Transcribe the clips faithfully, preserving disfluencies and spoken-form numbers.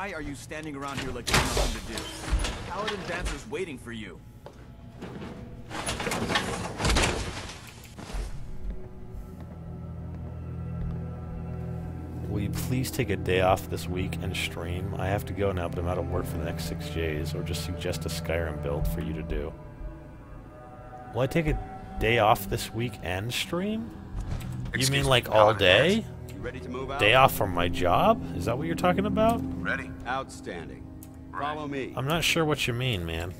Why are you standing around here like you have nothing to do? Paladin Danse is waiting for you. Will you please take a day off this week and stream? I have to go now, but I'm out of work for the next six days, or just suggest a Skyrim build for you to do. Will I take a day off this week and stream? Excuse you mean like me, all day? Ready to move out? Day off from my job? Is that what you're talking about? Ready. Outstanding. Follow me. I'm not sure what you mean, man.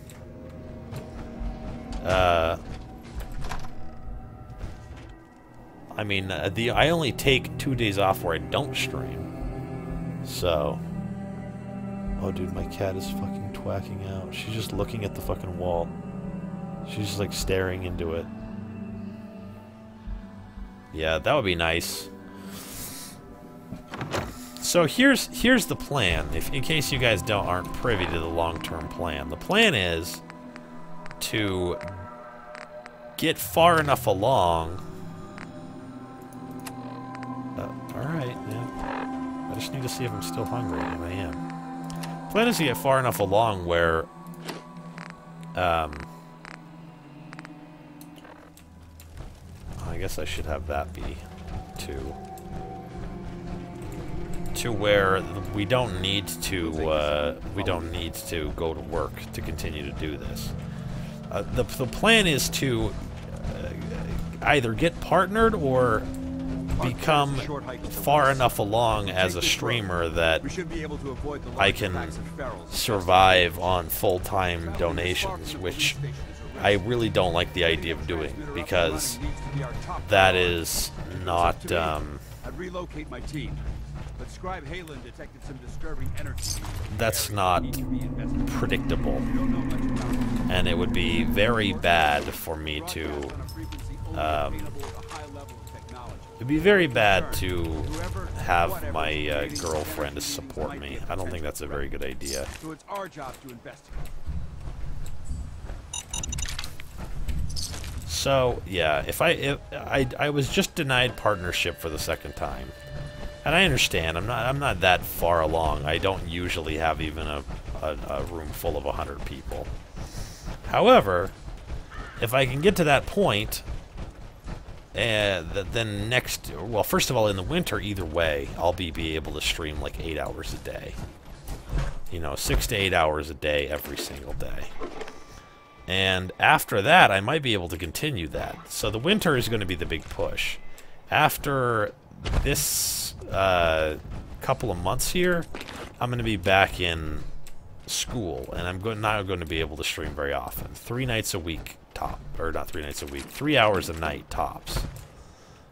Uh... I mean, uh, the I only take two days off where I don't stream. So... Oh, dude, my cat is fucking twacking out. She's just looking at the fucking wall. She's just, like, staring into it. Yeah, that would be nice. So here's here's the plan. If in case you guys don't aren't privy to the long-term plan, the plan is to get far enough along. Uh, all right, yeah. I just need to see if I'm still hungry, and I am. Plan is to get far enough along where um. I guess I should have that be two. To where we don't need to uh, we don't need to go to work to continue to do this. Uh, the the plan is to uh, either get partnered or become far enough along as a streamer that I can survive on full-time donations, which I really don't like the idea of doing because that is not. Um, But Scribe Halen detected some disturbing energy. That's not predictable. And it would be very bad for me to... Um, it would be very bad to have my uh, girlfriend support me. I don't think that's a very good idea. So it's our job to investigate. So, yeah, if I, if I... I was just denied partnership for the second time. And I understand. I'm not. I'm not that far along. I don't usually have even a, a, a room full of a hundred people. However, if I can get to that point, uh, th then next. Well, first of all, in the winter, either way, I'll be be able to stream like eight hours a day. You know, six to eight hours a day every single day. And after that, I might be able to continue that. So the winter is going to be the big push. After this uh, couple of months here, I'm going to be back in school, and I'm go not going to be able to stream very often. Three nights a week top, or not three nights a week, three hours a night tops.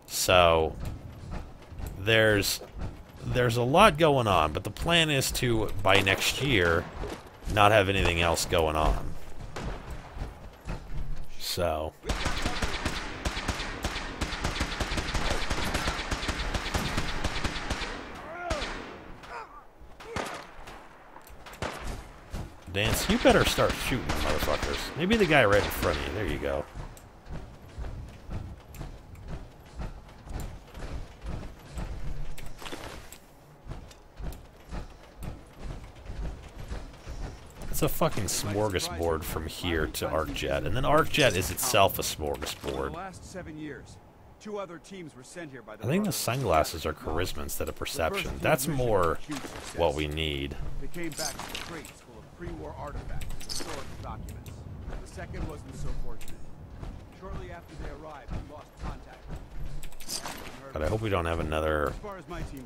So there's there's a lot going on, but the plan is to by next year not have anything else going on. So. Dance, you better start shooting, motherfuckers. Maybe the guy right in front of you. There you go. It's a fucking smorgasbord from here to ArcJet, and then ArcJet is itself a smorgasbord. I think the sunglasses are charisma instead of perception. That's more what we need. They came back to the crates. Pre-war artifacts, historic documents. The second wasn't so fortunate. Shortly after they arrived, we lost contact. But I hope we don't have another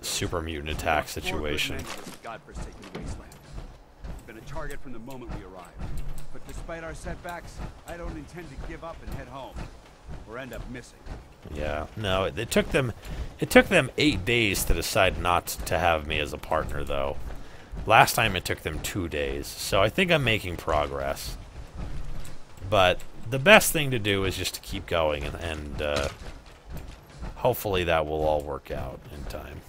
super mutant attack situation. Godforsaken wasteland. Been a target from the moment we arrived. But despite our setbacks, I don't intend to give up and head home, or end up missing. Yeah, no, it, it took them. It took them eight days to decide not to have me as a partner, though. Last time it took them two days, so I think I'm making progress. But the best thing to do is just to keep going, and, and uh, hopefully that will all work out in time.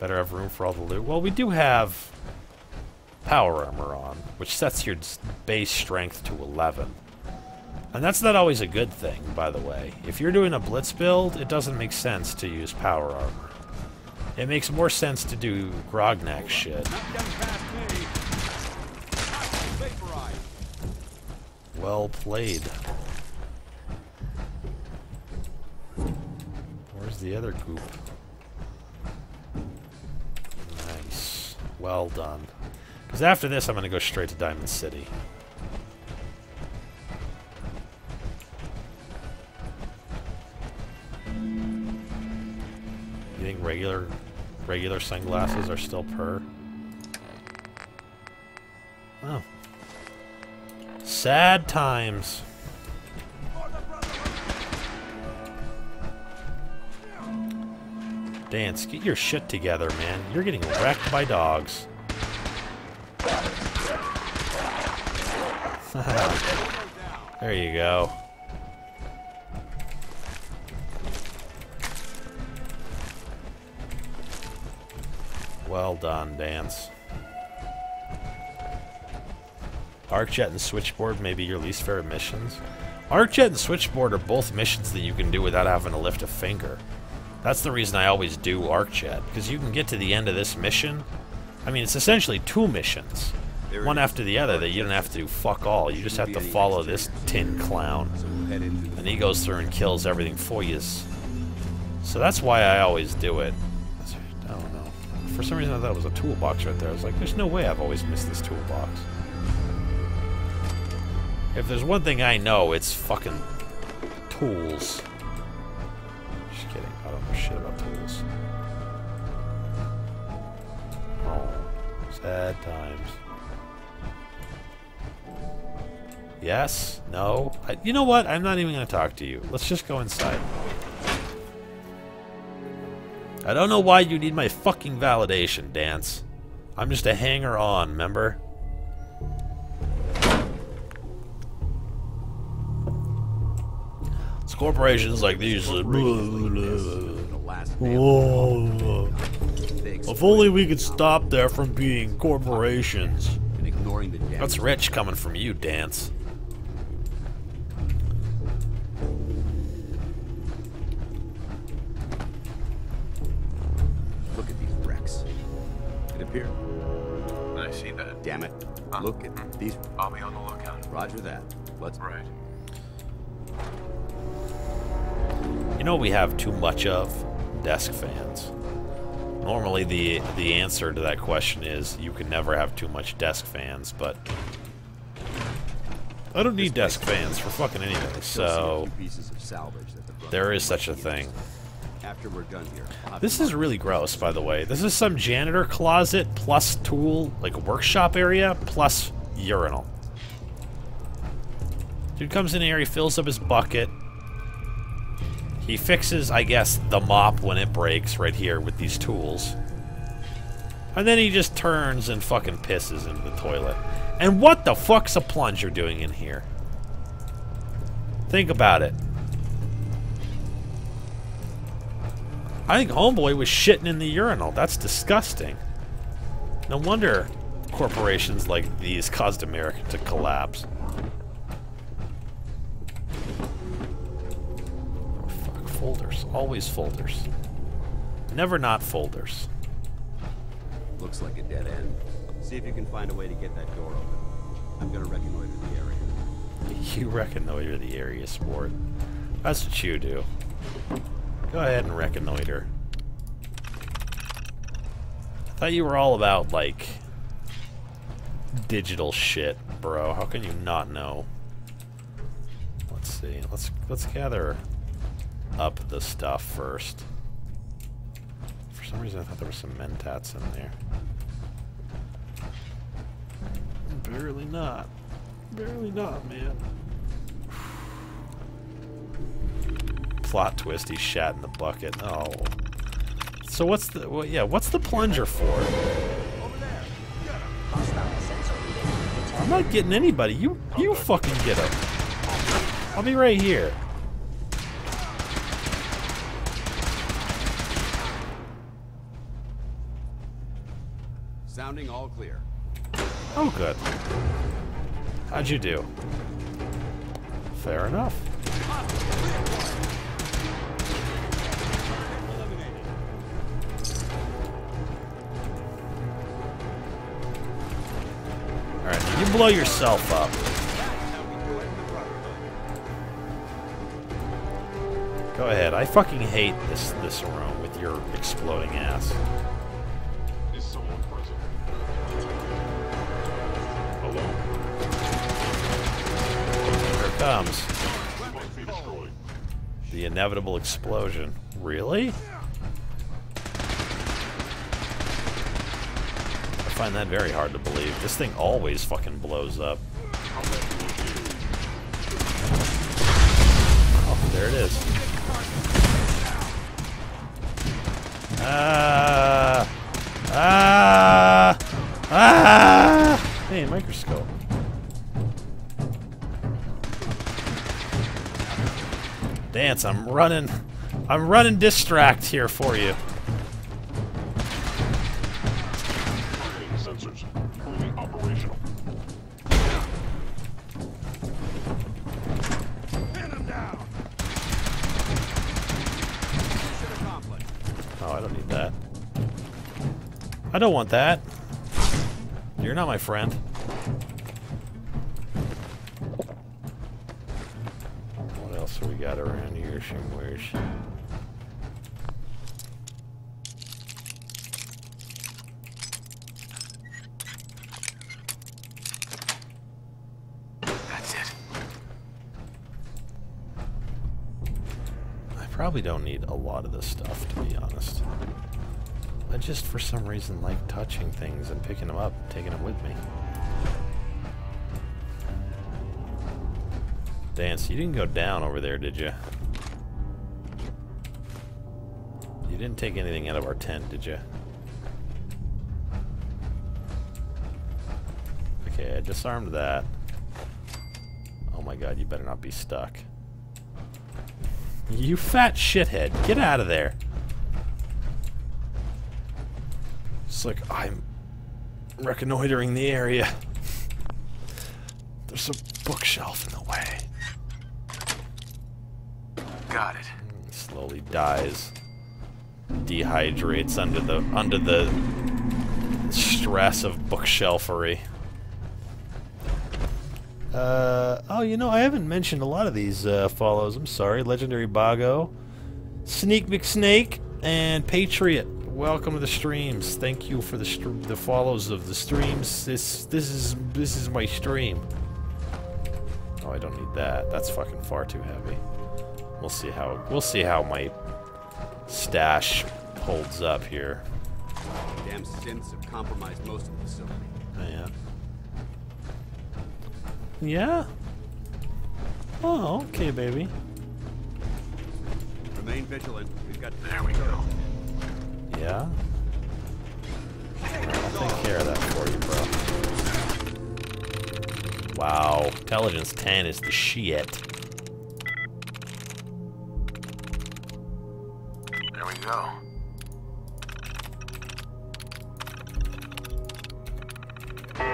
Better have room for all the loot. Well, we do have power armor on, which sets your base strength to eleven. And that's not always a good thing, by the way. If you're doing a blitz build, it doesn't make sense to use power armor. It makes more sense to do Grognak shit. Well played. Where's the other goop? Nice. Well done. Because after this, I'm going to go straight to Diamond City. You think regular, regular sunglasses are still per? Oh. Sad times. Dance, get your shit together, man. You're getting wrecked by dogs. There you go. Well done, Dance. ArcJet and Switchboard may be your least favorite missions. ArcJet and Switchboard are both missions that you can do without having to lift a finger. That's the reason I always do ArcJet, because you can get to the end of this mission. I mean, it's essentially two missions, one after the other, that you don't have to do fuck all. You just have to follow this tin clown, and he goes through and kills everything for you. So that's why I always do it. I don't know. For some reason I thought it was a toolbox right there. I was like, there's no way I've always missed this toolbox. If there's one thing I know, it's fucking tools. Just kidding. I don't know shit about tools. Oh, sad times. Yes? No? I, you know what? I'm not even going to talk to you. Let's just go inside. I don't know why you need my fucking validation, Dance. I'm just a hanger-on, remember? Corporations like these. Whoa. If only we could stop there from being corporations. That's rich coming from you, Dance. Look at these wrecks. It appeared. I see that. Damn it. Huh? Look at these. I'll be on the lookout. Roger that. Let's ride. You know what we have too much of? Desk fans. Normally the the answer to that question is you can never have too much desk fans, but I don't need desk fans for fucking anything, so there is such a thing. This is really gross, by the way. This is some janitor closet plus tool, like workshop area, plus urinal. Dude comes in here, he fills up his bucket. He fixes, I guess, the mop when it breaks right here with these tools. And then he just turns and fucking pisses into the toilet. And what the fuck's a plunger doing in here? Think about it. I think Homeboy was shitting in the urinal. That's disgusting. No wonder corporations like these caused America to collapse. Folders, always folders, never not folders. Looks like a dead end. See if you can find a way to get that door open. I'm gonna reconnoiter the area. You reconnoiter the area, sport. That's what you do. Go ahead and reconnoiter. I thought you were all about like digital shit, bro. How can you not know? Let's see. Let's let's gather up the stuff first. For some reason I thought there were some mentats in there. Barely not. Barely not, man. Plot twist, he shat in the bucket. Oh. So what's the, well, yeah, what's the plunger for? I'm not getting anybody. You, you fucking get him. I'll be right here. Sounding all clear. Oh, good. How'd you do? Fair enough. blow yourself up. Go ahead. I fucking hate this this room with your exploding ass. Is someone present? Hello? Here it comes. The inevitable explosion. Really? I find that very hard to believe. This thing always fucking blows up. Oh, there it is. Ah! Ah! Ah! Hey, microscope. Dance, I'm running. I'm running distract here for you. I don't want that. You're not my friend. What else we got around here? Shingwish. That's it. I probably don't need a lot of this stuff, to be honest. I just, for some reason, like touching things and picking them up, taking them with me. Dance, you didn't go down over there, did you? You didn't take anything out of our tent, did you? Okay, I disarmed that. Oh my god, you better not be stuck. You fat shithead, get out of there! Like, I'm reconnoitering the area. There's a bookshelf in the way. Got it. He slowly dies. Dehydrates under the under the stress of bookshelfery. Uh, oh, you know, I haven't mentioned a lot of these uh, follows. I'm sorry. Legendary Bago, Sneak McSnake, and Patriot. Welcome to the streams. Thank you for the str the follows of the streams. This this is this is my stream. Oh, I don't need that. That's fucking far too heavy. We'll see how we'll see how my stash holds up here. Damn synths have compromised most of the facility. Oh, yeah. Yeah. Oh, okay, baby. Remain vigilant. We've got there we go. Yeah? I'll take care of that for you, bro. Wow. Intelligence ten is the shit. There we go.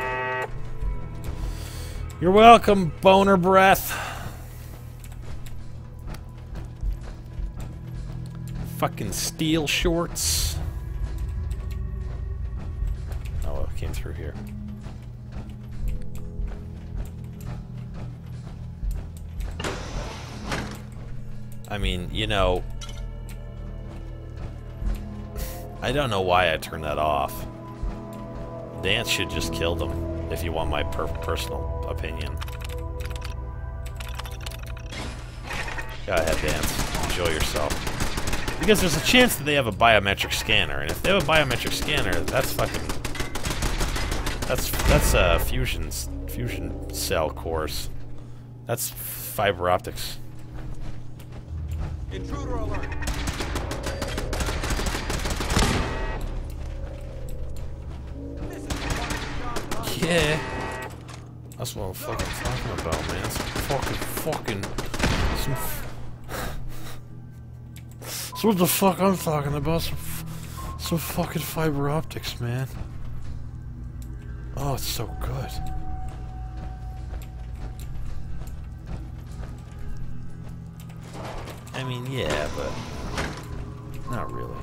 You're welcome, boner breath. Fucking steel shorts. Came through here. I mean, you know, I don't know why I turned that off. Dance should just kill them, if you want my per personal opinion. Go ahead, Dance. Enjoy yourself. Because there's a chance that they have a biometric scanner, and if they have a biometric scanner, that's fucking... That's that's a uh, fusion fusion cell course. That's fiber optics. Intruder alert! Yeah, that's what I'm fucking talking about, man. Some fucking fucking some. So what the fuck I'm talking about? Some some fucking fiber optics, man. Oh, it's so good. I mean, yeah, but not really.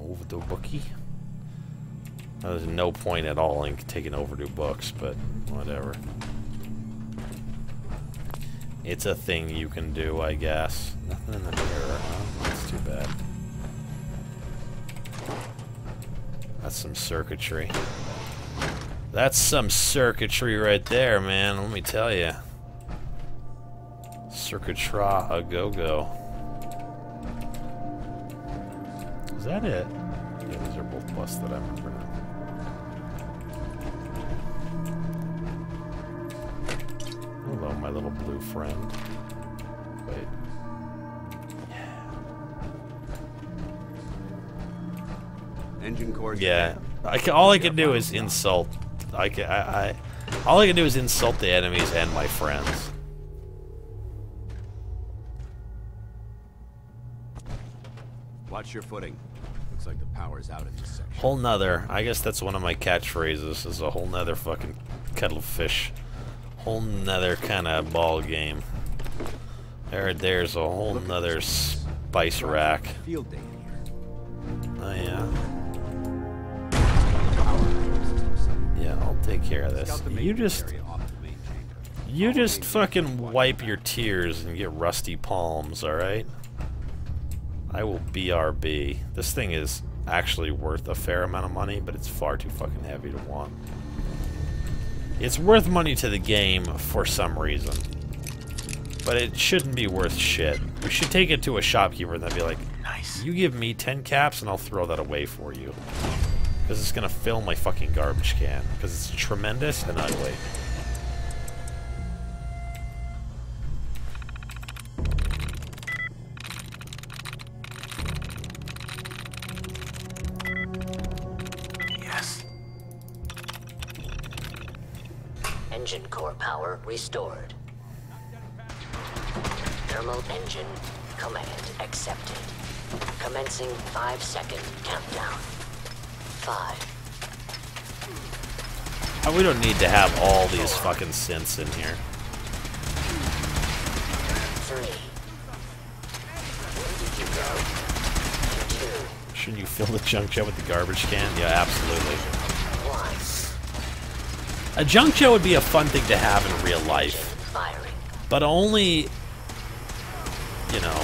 Over do bookie. There's no point at all in taking overdue books, but whatever. It's a thing you can do, I guess. Nothing in the mirror, huh? That's too bad. That's some circuitry. That's some circuitry right there, man. Let me tell you. Circuitra a go-go. Is that it? Yeah, these are both busts that I remember now. Hello, my little blue friend. Wait. Engine cores. Yeah. I can, all I can do is insult. I can. I, I. All I can do is insult the enemies and my friends. Watch your footing. Looks like the power's out in this section. Whole nother. I guess that's one of my catchphrases. Is a whole nother fucking kettle of fish. Whole nother kind of ball game. There, there's a whole nother spice rack. Field day in here. Oh yeah. Yeah, I'll take care of this. You just... You just fucking wipe your tears and get rusty palms, alright? I will B R B. This thing is actually worth a fair amount of money, but it's far too fucking heavy to want. It's worth money to the game for some reason. But it shouldn't be worth shit. We should take it to a shopkeeper and they'll be like, nice. You give me ten caps and I'll throw that away for you. Because it's gonna fill my fucking garbage can. Because it's tremendous and ugly. Yes. Engine core power restored. Thermal engine command accepted. Commencing five second countdown. Oh, we don't need to have all these fucking synths in here. Three. Shouldn't you fill the junk jet with the garbage can? Yeah, absolutely. A junk jet would be a fun thing to have in real life. But only, you know...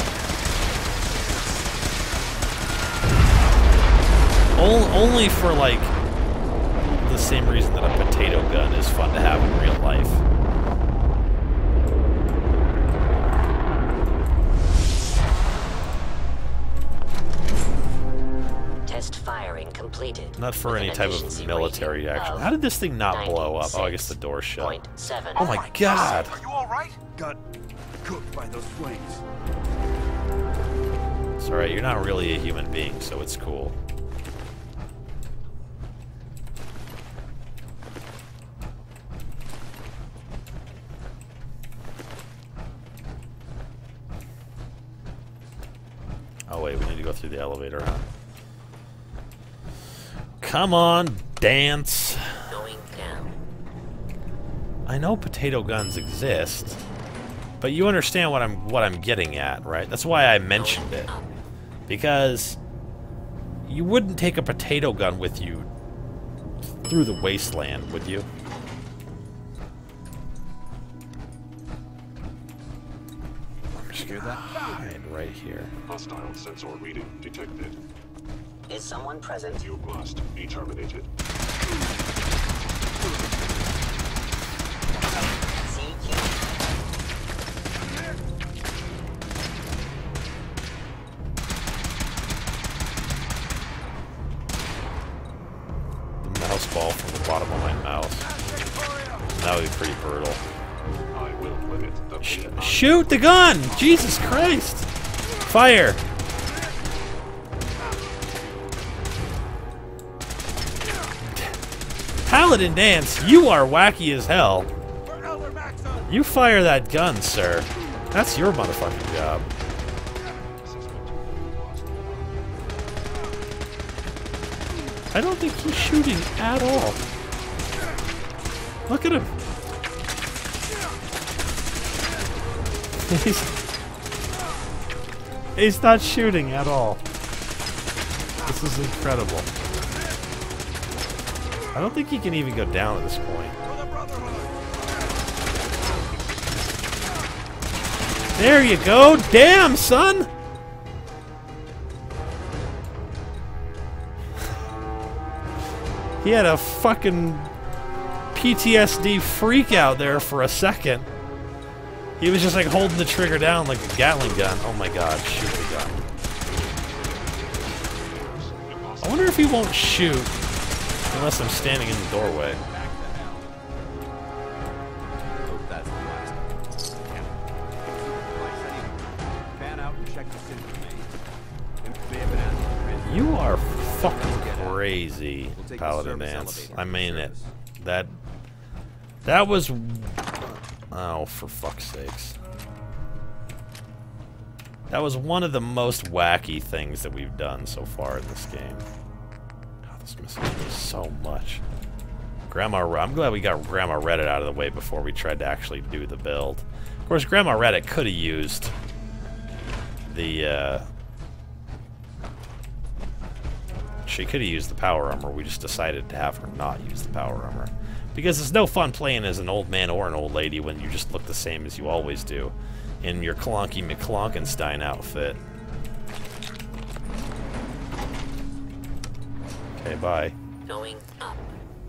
Only for, like, the same reason that a potato gun is fun to have in real life. Test firing completed. Not for any type of military action. How did this thing not blow up? Oh, I guess the door shut. Oh my god! Are you alright? Got cooked by those flames. It's alright, you're not really a human being, so it's cool. Through the elevator, huh? Come on, dance. Going down. I know potato guns exist, but you understand what I'm what I'm getting at, right? That's why I mentioned it, because you wouldn't take a potato gun with you through the wasteland, would you? That hide right here. Hostile sensor reading detected. Is someone present? You must be terminated. The mouse ball from the bottom of my mouse. That would be pretty brutal. Shoot the gun! Jesus Christ! Fire! Paladin Dance, you are wacky as hell. You fire that gun, sir. That's your motherfucking job. I don't think he's shooting at all. Look at him. He's, he's not shooting at all. This is incredible. I don't think he can even go down at this point. There you go! Damn, son! He had a fucking P T S D freak out there for a second. He was just like holding the trigger down like a Gatling gun. Oh my god, shoot the gun. I wonder if he won't shoot unless I'm standing in the doorway. You are fucking crazy, Paladin Danse. I mean it. That... That was... Oh, for fuck's sakes. That was one of the most wacky things that we've done so far in this game. God, this misses me so much. Grandma... I'm glad we got Grandma Reddit out of the way before we tried to actually do the build. Of course, Grandma Reddit could have used the, uh... she could have used the power armor. We just decided to have her not use the power armor. Because it's no fun playing as an old man or an old lady when you just look the same as you always do in your clunky McClonkenstein outfit. Okay, bye. Going up.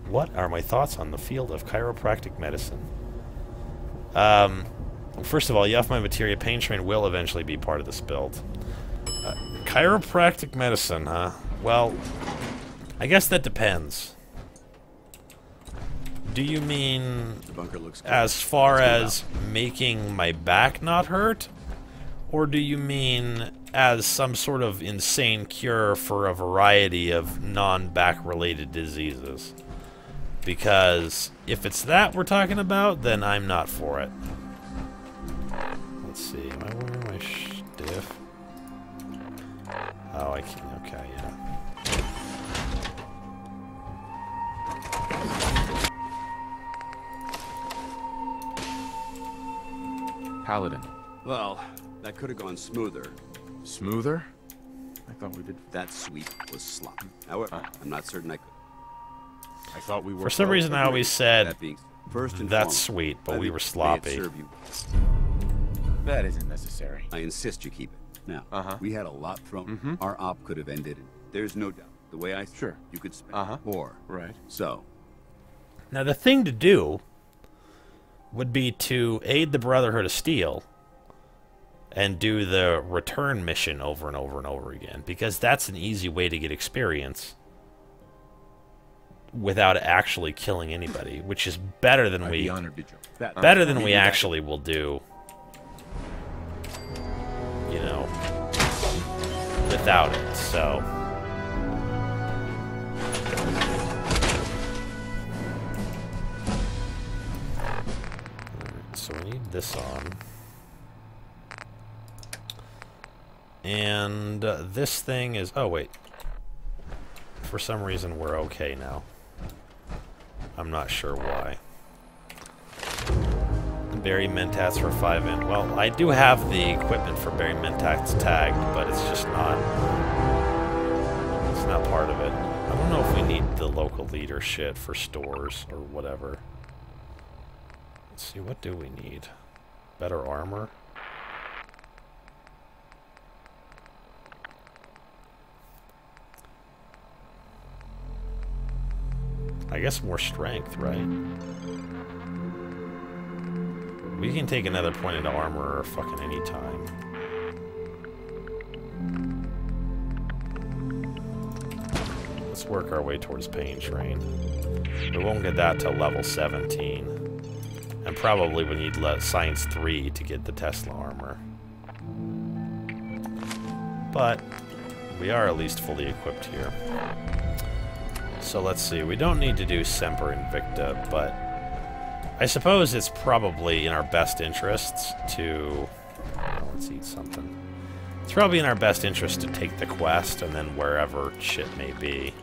What are my thoughts on the field of chiropractic medicine? Um, first of all, you have my materia. Pain Train will eventually be part of this build. Uh, chiropractic medicine, huh? Well, I guess that depends. Do you mean as far as making my back not hurt? Or do you mean as some sort of insane cure for a variety of non-back related diseases? Because if it's that we're talking about, then I'm not for it. Let's see, am I wearing my stiff? Oh, I can't, okay, yeah. Paladin. Well, that could have gone smoother. Smoother? I thought we did. That sweep was sloppy. However, uh, I'm not certain I could. I thought we were. For some reason, I always said that being first and that's sweet, but we were sloppy. That isn't necessary. I insist you keep it. Now, uh-huh. we had a lot thrown. Mm-hmm. Our op could have ended. There's no doubt. The way I sure you could spend uh-huh. more. Right. So. Now the thing to do would be to aid the Brotherhood of Steel and do the return mission over and over and over again, because that's an easy way to get experience without actually killing anybody, which is better than I'd we be honored to that, better uh, than we that. actually will do, you know, without it. So So we need this on. And uh, this thing is... Oh, wait. For some reason, we're okay now. I'm not sure why. Bury Mentats for five inch. Well, I do have the equipment for Bury Mentats tagged, but it's just not... It's not part of it. I don't know if we need the local leader shit for stores or whatever. Let's see, what do we need? Better armor? I guess more strength, right? We can take another point into armor or fucking any time. Let's work our way towards Pain Train. We won't get that till level seventeen. And probably we need Science three to get the Tesla armor. But we are at least fully equipped here. So let's see. We don't need to do Semper Invicta, but I suppose it's probably in our best interests to... Oh, let's eat something. It's probably in our best interest to take the quest, and then wherever shit may be,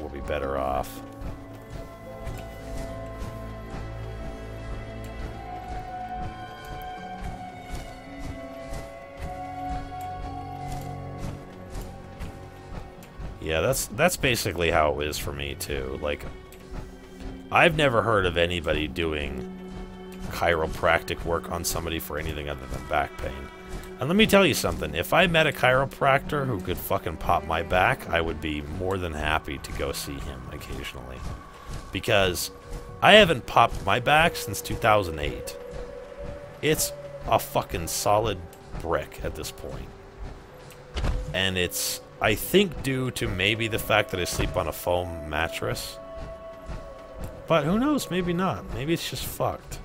we'll be better off. Yeah, that's that's basically how it is for me too. Like, I've never heard of anybody doing chiropractic work on somebody for anything other than back pain. And let me tell you something, if I met a chiropractor who could fucking pop my back, I would be more than happy to go see him occasionally. Because I haven't popped my back since two thousand eight. It's a fucking solid brick at this point. And it's, I think, due to maybe the fact that I sleep on a foam mattress. But who knows, maybe not. Maybe it's just fucked.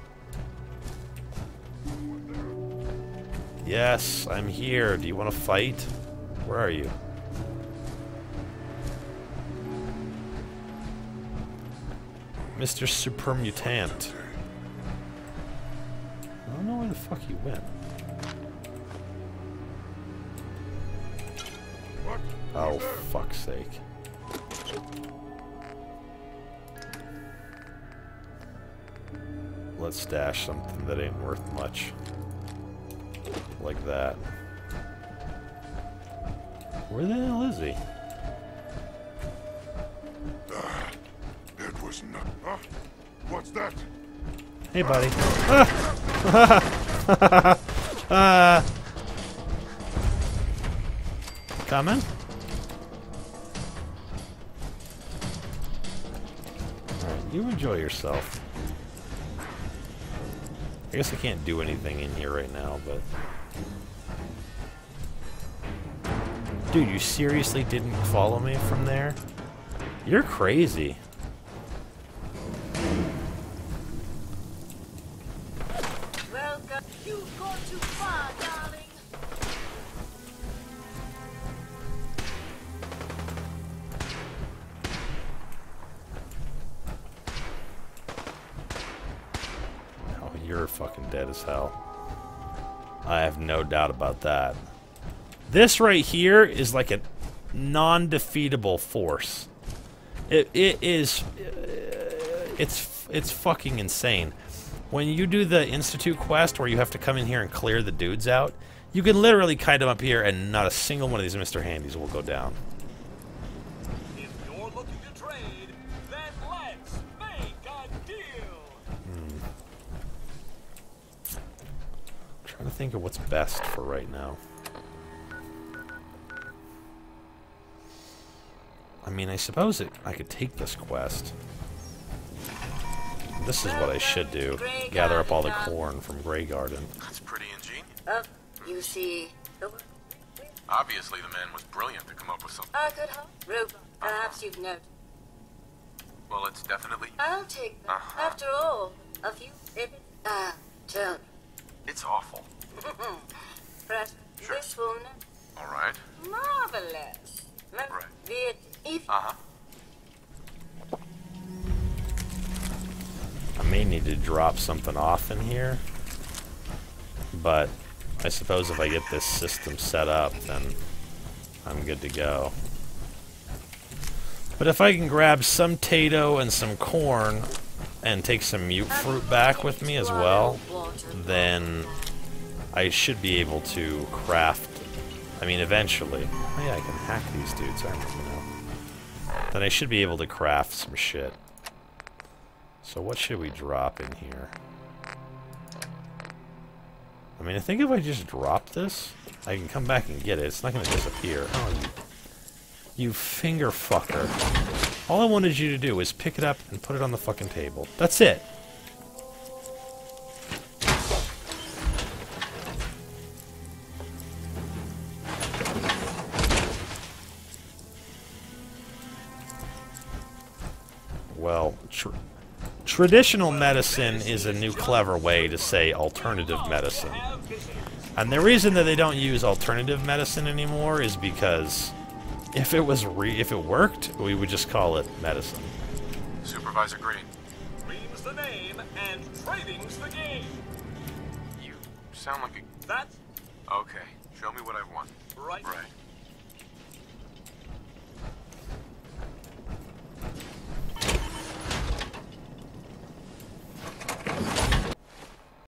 Yes, I'm here. Do you want to fight? Where are you? Mister Supermutant. I don't know where the fuck he went. Oh, fuck's sake. Let's dash something that ain't worth much. Like that. Where the hell is he? Ah, it was not. Huh? What's that? Hey, buddy. Ah. uh. Coming? Alright, you enjoy yourself. I guess I can't do anything in here right now, but... Dude, you seriously didn't follow me from there? You're crazy. Well, you go too far, darling. You're fucking dead as hell. I have no doubt about that. This right here is like a non-defeatable force. It it is it's it's fucking insane. When you do the Institute quest where you have to come in here and clear the dudes out, you can literally kite them up here and not a single one of these Mister Handies will go down. I'm trying to think of what's best for right now. I mean, I suppose it, I could take this quest. This is what I should do. Gather up all the corn from Grey Garden. That's pretty ingenious. Uh, you see... Obviously the man was brilliant to come up with something. Uh, good hope. Rube, perhaps you've noticed. Well, it's definitely... I'll take that. Uh-huh. After all, a few... Uh, tell me. It's awful. But sure. This will not. All right. Marvelous. Right. It, if uh-huh. I may need to drop something off in here, but I suppose if I get this system set up, then I'm good to go. But if I can grab some tato and some corn, and take some mute fruit back with me as well, then I should be able to craft, I mean eventually, oh yeah, I can hack these dudes, I don't know. Then I should be able to craft some shit. So what should we drop in here? I mean, I think if I just drop this, I can come back and get it. It's not going to disappear. Oh, you, you finger fucker. All I wanted you to do was pick it up and put it on the fucking table. That's it. Well, tr traditional medicine is a new clever way to say alternative medicine. And the reason that they don't use alternative medicine anymore is because... If it was re- if it worked, we would just call it medicine. Supervisor Green. Green's the name and trading's the game. You sound like a... That's... Okay, show me what I want. Right. Right.